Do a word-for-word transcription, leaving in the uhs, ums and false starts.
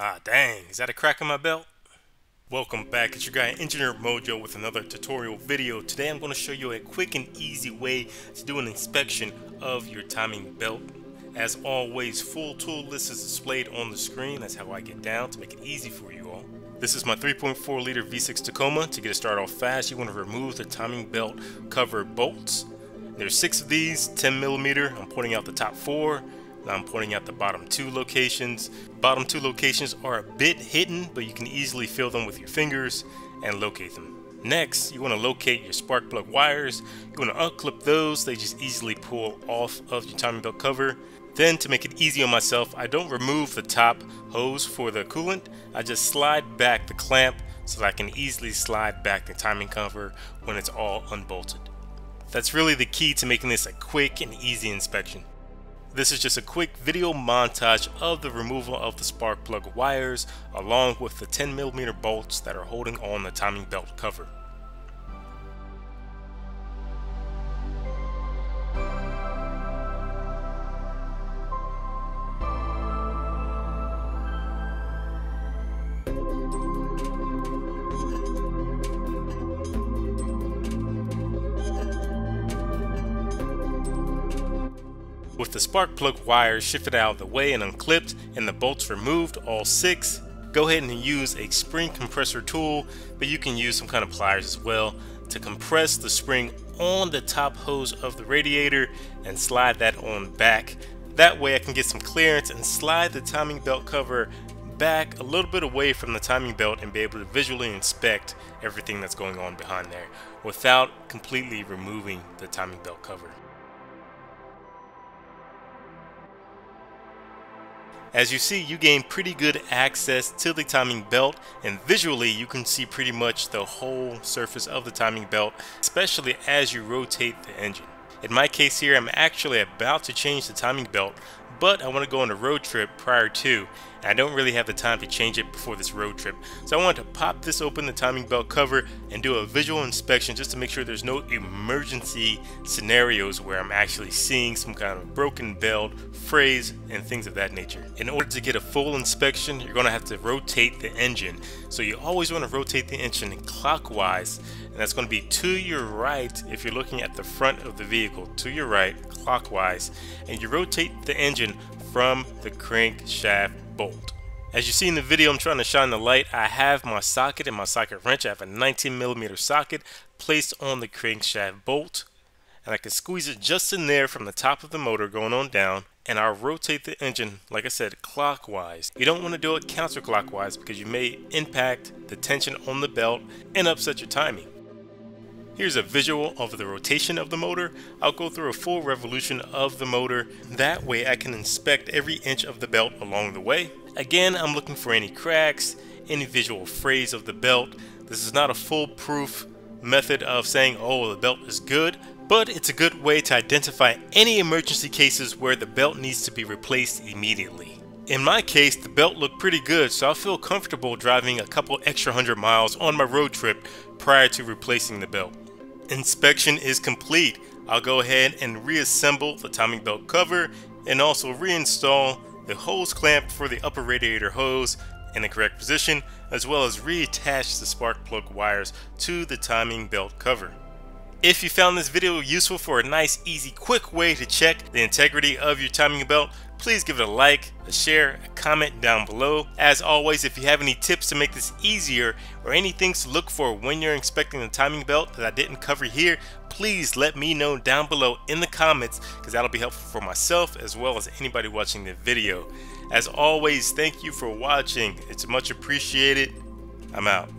Ah, dang, is that a crack in my belt? Welcome back, it's your guy Engineer Mojo with another tutorial video. Today I'm going to show you a quick and easy way to do an inspection of your timing belt. As always, full tool list is displayed on the screen. That's how I get down to make it easy for you all. This is my three point four liter V six Tacoma. To get it started off fast, you want to remove the timing belt cover bolts. There's six of these, ten millimeter. I'm pointing out the top four. Now I'm pointing out the bottom two locations. Bottom two locations are a bit hidden, but you can easily feel them with your fingers and locate them. Next, you want to locate your spark plug wires. You want to unclip those. They just easily pull off of your timing belt cover. Then, to make it easy on myself, I don't remove the top hose for the coolant. I just slide back the clamp so that I can easily slide back the timing cover when it's all unbolted. That's really the key to making this a quick and easy inspection. This is just a quick video montage of the removal of the spark plug wires along with the ten millimeter bolts that are holding on the timing belt cover. With the spark plug wires shifted out of the way and unclipped and the bolts removed, all six, go ahead and use a spring compressor tool, but you can use some kind of pliers as well to compress the spring on the top hose of the radiator and slide that on back. That way I can get some clearance and slide the timing belt cover back a little bit away from the timing belt and be able to visually inspect everything that's going on behind there without completely removing the timing belt cover. As you see, you gain pretty good access to the timing belt, and visually you can see pretty much the whole surface of the timing belt, especially as you rotate the engine. In my case here, I'm actually about to change the timing belt, but I want to go on a road trip prior to, and I don't really have the time to change it before this road trip. So I wanted to pop this open, the timing belt cover, and do a visual inspection just to make sure there's no emergency scenarios where I'm actually seeing some kind of broken belt, frays, and things of that nature. In order to get a full inspection, you're going to have to rotate the engine. So you always want to rotate the engine clockwise, and that's going to be to your right if you're looking at the front of the vehicle, to your right, clockwise, and you rotate the engine from the crankshaft bolt. As you see in the video, I'm trying to shine the light. I have my socket and my socket wrench. I have a nineteen millimeter socket placed on the crankshaft bolt, and I can squeeze it just in there from the top of the motor going on down, and I'll rotate the engine, like I said, clockwise. You don't want to do it counterclockwise because you may impact the tension on the belt and upset your timing. Here's a visual of the rotation of the motor. I'll go through a full revolution of the motor. That way I can inspect every inch of the belt along the way. Again, I'm looking for any cracks, any visual frays of the belt. This is not a foolproof method of saying, oh, the belt is good, but it's a good way to identify any emergency cases where the belt needs to be replaced immediately. In my case, the belt looked pretty good, so I feel comfortable driving a couple extra hundred miles on my road trip prior to replacing the belt. Inspection is complete. I'll go ahead and reassemble the timing belt cover and also reinstall the hose clamp for the upper radiator hose in the correct position, as well as reattach the spark plug wires to the timing belt cover. If you found this video useful for a nice, easy, quick way to check the integrity of your timing belt, please give it a like, a share, a comment down below. As always, if you have any tips to make this easier or any things to look for when you're inspecting the timing belt that I didn't cover here, please let me know down below in the comments, because that'll be helpful for myself as well as anybody watching the video. As always, thank you for watching. It's much appreciated. I'm out.